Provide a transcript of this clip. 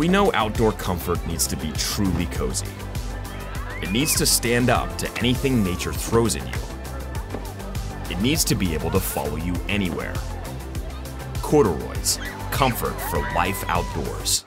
We know outdoor comfort needs to be truly cozy. It needs to stand up to anything nature throws at you. It needs to be able to follow you anywhere. CordaRoy's, comfort for life outdoors.